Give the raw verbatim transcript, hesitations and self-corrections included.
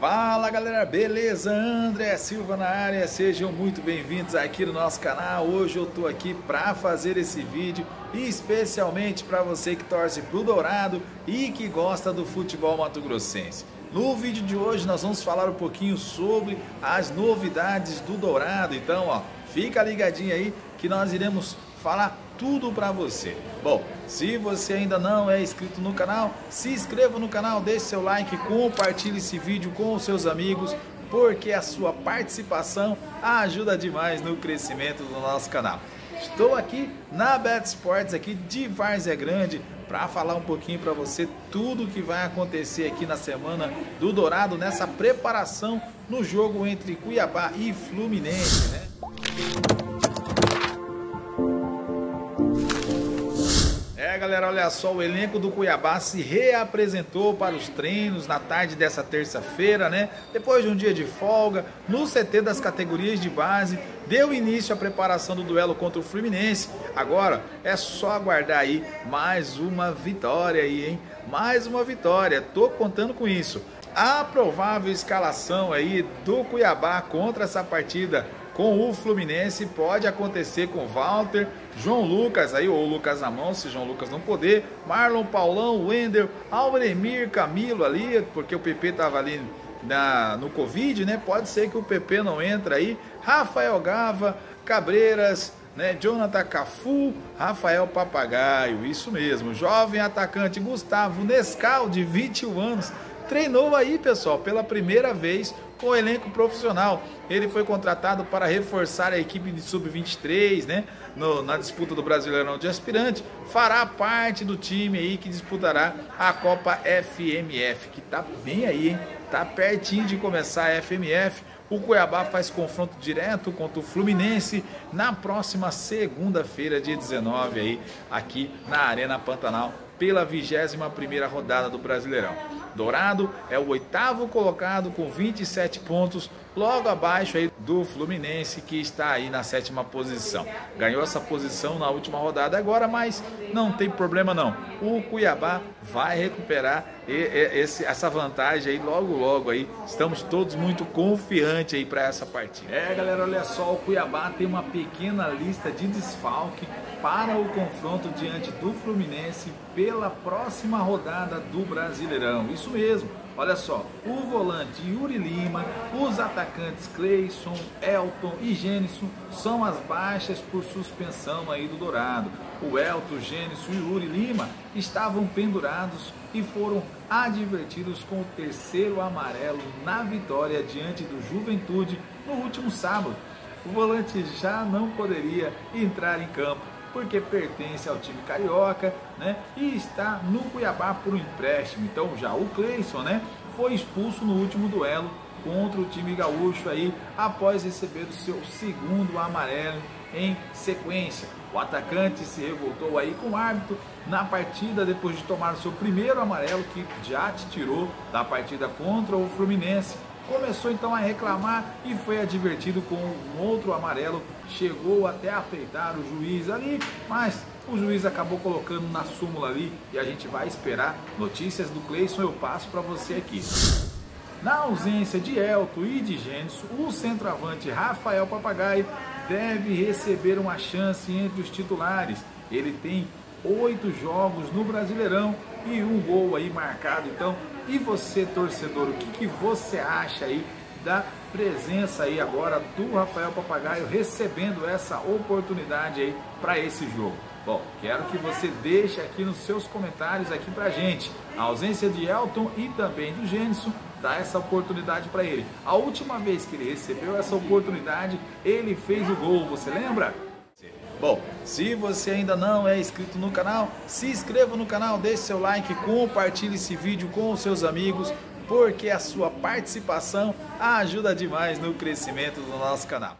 Fala galera, beleza? André Silva na área, sejam muito bem-vindos aqui no nosso canal. Hoje eu tô aqui para fazer esse vídeo e especialmente para você que torce pro Dourado e que gosta do futebol mato-grossense. No vídeo de hoje nós vamos falar um pouquinho sobre as novidades do Dourado, então ó, fica ligadinho aí que nós iremos falar tudo para você. Bom, se você ainda não é inscrito no canal, se inscreva no canal, deixe seu like, compartilhe esse vídeo com os seus amigos, porque a sua participação ajuda demais no crescimento do nosso canal. Estou aqui na Beto Esportes, aqui de Várzea Grande, para falar um pouquinho para você tudo que vai acontecer aqui na semana do Dourado, nessa preparação no jogo entre Cuiabá e Fluminense, né? Galera, olha só, o elenco do Cuiabá se reapresentou para os treinos na tarde dessa terça-feira, né? Depois de um dia de folga, no C T das categorias de base, deu início à preparação do duelo contra o Fluminense. Agora é só aguardar aí mais uma vitória aí, hein? Mais uma vitória, tô contando com isso. A provável escalação aí do Cuiabá contra essa partida com o Fluminense pode acontecer com Walter, João Lucas, aí, ou Lucas na mão, se João Lucas não puder, Marlon, Paulão, Wendel, Alvremir, Camilo ali, porque o P P estava ali na, no Covid, né? Pode ser que o P P não entre aí, Rafael Gava, Cabreiras, né? Jonathan Cafu, Rafael Papagaio, isso mesmo, jovem atacante Gustavo Nescau, de vinte e um anos, treinou aí, pessoal, pela primeira vez com o elenco profissional. Ele foi contratado para reforçar a equipe de sub vinte e três, né? No, na disputa do Brasileirão de aspirante. Fará parte do time aí que disputará a Copa F M F, que tá bem aí, hein? Tá pertinho de começar a F M F. O Cuiabá faz confronto direto contra o Fluminense na próxima segunda-feira, dia dezenove, aí, aqui na Arena Pantanal, pela vigésima primeira rodada do Brasileirão. Dourado é o oitavo colocado com vinte e sete pontos, logo abaixo aí do Fluminense, que está aí na sétima posição. Ganhou essa posição na última rodada agora, mas não tem problema não. O Cuiabá vai recuperar esse, essa vantagem aí logo logo aí. Estamos todos muito confiantes aí para essa partida. É galera, olha só, o Cuiabá tem uma pequena lista de desfalque para o confronto diante do Fluminense pela próxima rodada do Brasileirão. Isso mesmo, olha só, o volante Yuri Lima, os atacantes Cleisson, Elton e Gênisson são as baixas por suspensão aí do Dourado. O Elton, Gênisson e Yuri Lima estavam pendurados e foram advertidos com o terceiro amarelo na vitória diante do Juventude no último sábado. O volante já não poderia entrar em campo porque pertence ao time carioca, né? E está no Cuiabá por um empréstimo. Então já o Cleisson, né, foi expulso no último duelo contra o time gaúcho aí após receber o seu segundo amarelo em sequência. O atacante se revoltou aí com o árbitro na partida depois de tomar o seu primeiro amarelo, que já te tirou da partida contra o Fluminense. Começou então a reclamar e foi advertido com um outro amarelo. Chegou até a peitar o juiz ali, mas o juiz acabou colocando na súmula ali e a gente vai esperar notícias do Cleisson, eu passo para você aqui. Na ausência de Elton e de Gênisson, o centroavante Rafael Papagaio deve receber uma chance entre os titulares. Ele tem oito jogos no Brasileirão e um gol aí marcado. Então, e você, torcedor, o que, que você acha aí da presença aí agora do Rafael Papagaio recebendo essa oportunidade aí para esse jogo? Bom, quero que você deixe aqui nos seus comentários aqui pra gente. A ausência de Elton e também do Gênisson dá essa oportunidade para ele. A última vez que ele recebeu essa oportunidade, ele fez o gol, você lembra? Bom, se você ainda não é inscrito no canal, se inscreva no canal, deixe seu like, compartilhe esse vídeo com os seus amigos, porque a sua participação ajuda demais no crescimento do nosso canal.